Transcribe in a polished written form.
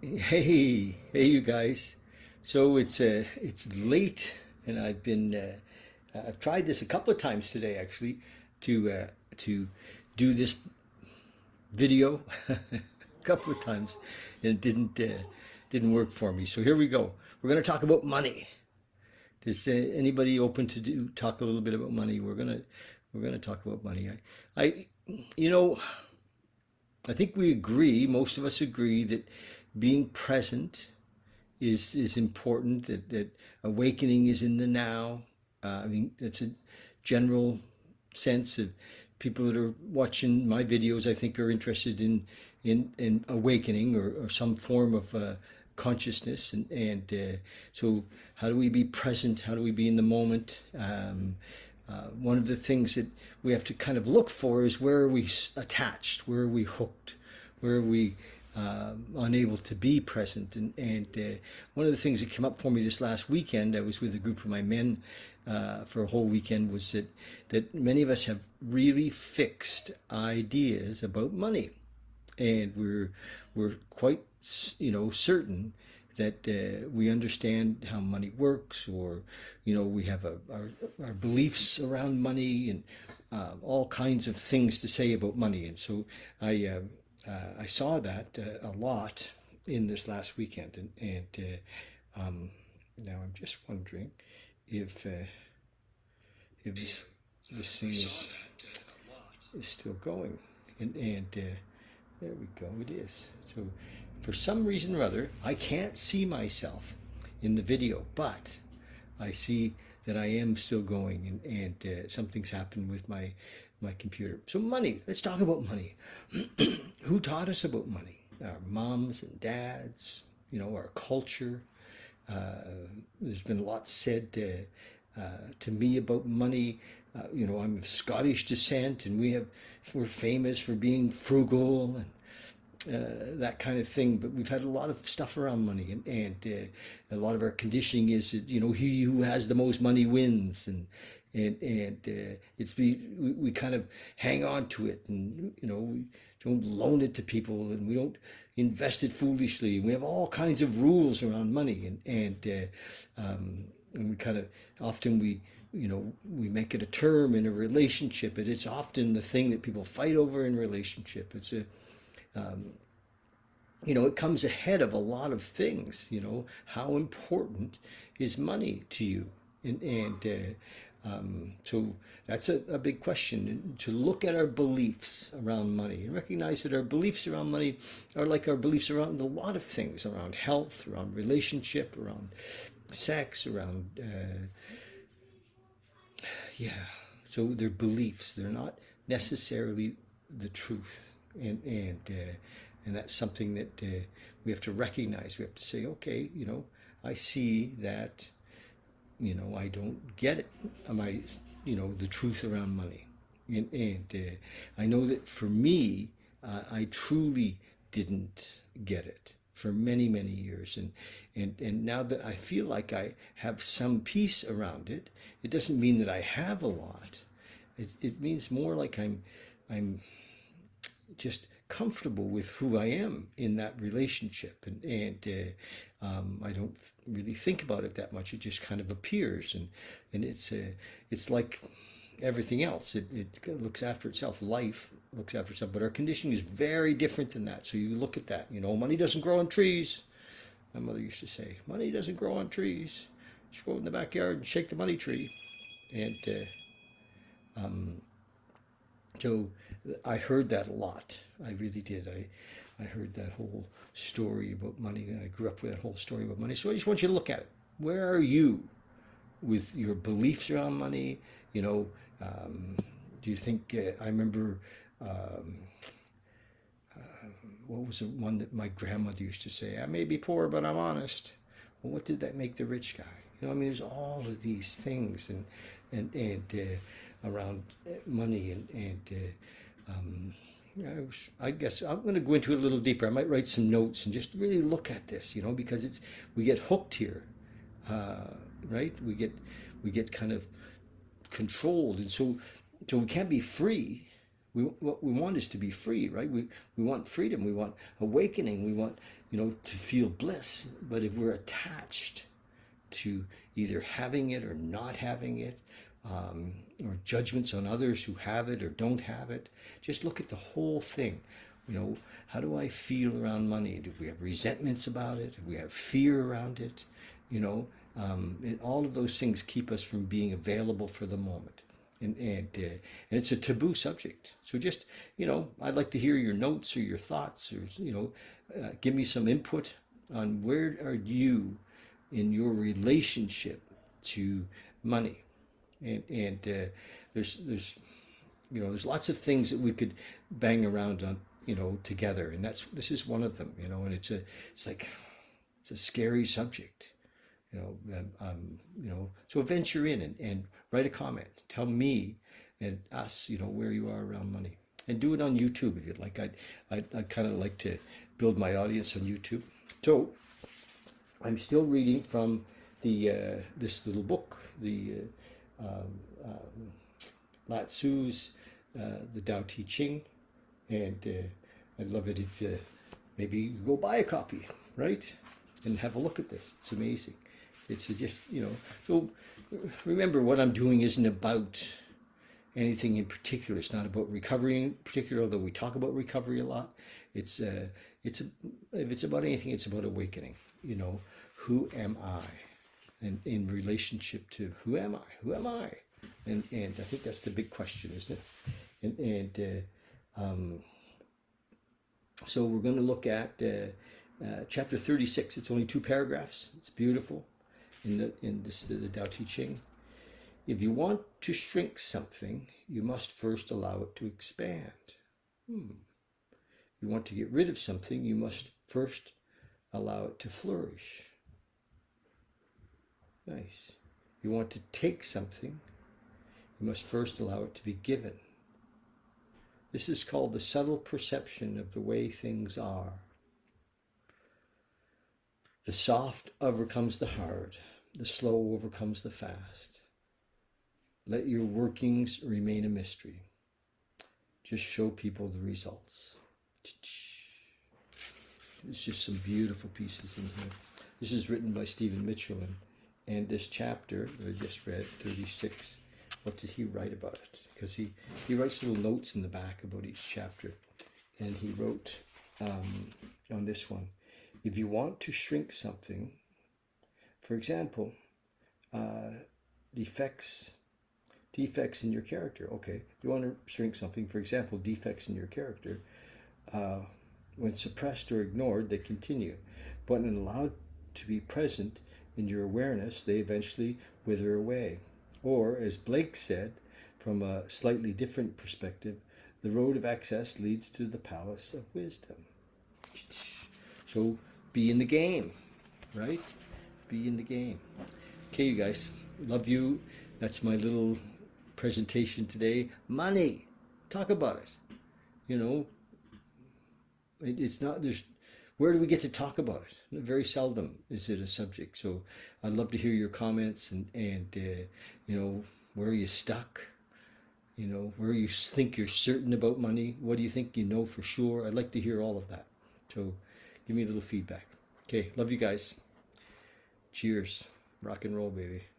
Hey you guys. So it's late, and I've tried this a couple of times today, actually, to do this video a couple of times, and it didn't work for me. So here we go. We're going to talk about money. Is anybody open to talk a little bit about money? We're gonna talk about money. I think we agree. Most of us agree that being present is important, that awakening is in the now. I mean, that's a general sense of people that are watching my videos, I think, are interested in awakening or some form of consciousness. And so how do we be present? How do we be in the moment? One of the things that we have to kind of look for is, where are we attached? Where are we hooked? Where are we unable to be present? And one of the things that came up for me this last weekend, I was with a group of my men for a whole weekend, was that many of us have really fixed ideas about money, and we're quite certain that we understand how money works, or we have our beliefs around money, and all kinds of things to say about money. And so I saw that a lot in this last weekend, and now I'm just wondering if this thing is still going, and there we go. It is. So for some reason or other, I can't see myself in the video, but I see that I am still going, and something's happened with my computer. So money, let's talk about money. Who taught us about money? Our moms and dads, our culture. There's been a lot said to me about money. I'm of Scottish descent, and we're famous for being frugal and that kind of thing, but we've had a lot of stuff around money, and a lot of our conditioning is that, he who has the most money wins, and we kind of hang on to it, and we don't loan it to people, and we don't invest it foolishly. We have all kinds of rules around money, and we kind of often we make it a term in a relationship, and it's often the thing that people fight over in relationship. It's a it comes ahead of a lot of things. How important is money to you? And so that's a big question, to look at our beliefs around money and recognize that our beliefs around money are like our beliefs around a lot of things, around health, around relationship, around sex, around, so they're beliefs. They're not necessarily the truth. And that's something that we have to recognize. We have to say, okay, I see that, I don't get it. Am I, the truth around money? And I know that for me, I truly didn't get it for many, many years. And now that I feel like I have some peace around it, it doesn't mean that I have a lot. It means more like I'm just comfortable with who I am in that relationship, and I don't really think about it that much. It just kind of appears, and it's like everything else. It looks after itself. Life looks after itself, but our conditioning is very different than that. So you look at that, money doesn't grow on trees. My mother used to say, money doesn't grow on trees. Just go in the backyard and shake the money tree. So I heard that a lot. I really did. I heard that whole story about money. I grew up with that whole story about money. So I just want you to look at it. Where are you with your beliefs around money? Do you think, I remember, what was the one that my grandmother used to say? I may be poor, but I'm honest. Well, what did that make the rich guy? There's all of these things and around money, and I guess I'm going to go into it a little deeper. I might write some notes and just really look at this, because we get hooked here, right? We get kind of controlled, and so we can't be free. What we want is to be free, right? We want freedom. We want awakening. We want, you know, to feel bliss. But if we're attached to either having it or not having it, or judgments on others who have it or don't have it, just look at the whole thing. You know, how do I feel around money? Do we have resentments about it? Do we have fear around it? You know, and all of those things keep us from being available for the moment. And it's a taboo subject. So just, you know, I'd like to hear your notes or your thoughts, or, you know, give me some input on where are you in your relationship to money. And there's, you know, there's lots of things that we could bang around on, you know, together. And this is one of them, you know, and it's a scary subject, you know, you know, so venture in and write a comment. Tell me and us, you know, where you are around money, and do it on YouTube if you'd like. I kind of like to build my audience on YouTube. So I'm still reading from the, this little book, the, Lao Tzu's the Tao Te Ching, and I'd love it if maybe you go buy a copy, right, and have a look at this. It's amazing. It's just, you know, so remember, what I'm doing isn't about anything in particular. It's not about recovery in particular, although we talk about recovery a lot. It's if it's about anything, it's about awakening. You know, who am I? And in relationship to who am I? Who am I? And I think that's the big question, isn't it? So we're going to look at chapter 36. It's only 2 paragraphs. It's beautiful in the Tao Te Ching. If you want to shrink something, you must first allow it to expand. If you want to get rid of something, you must first allow it to flourish. Nice. You want to take something, you must first allow it to be given. This is called the subtle perception of the way things are. The soft overcomes the hard, the slow overcomes the fast. Let your workings remain a mystery. Just show people the results. It's just some beautiful pieces in here. This is written by Stephen Mitchell. And this chapter that I just read, 36, what did he write about it? Because he writes little notes in the back about each chapter. And he wrote on this one, if you want to shrink something, for example, defects in your character. Okay, if you want to shrink something, for example, defects in your character, when suppressed or ignored, they continue. But when allowed to be present in your awareness, they eventually wither away. Or, as Blake said, from a slightly different perspective, the road of access leads to the palace of wisdom. So be in the game, right? Be in the game. Okay, you guys, love you. That's my little presentation today. Money, talk about it. You know, it's not, there's, where do we get to talk about it? Very seldom is it a subject. So I'd love to hear your comments and you know, where are you stuck? You know, where you think you're certain about money? What do you think you know for sure? I'd like to hear all of that. So give me a little feedback. Okay, love you guys. Cheers. Rock and roll, baby.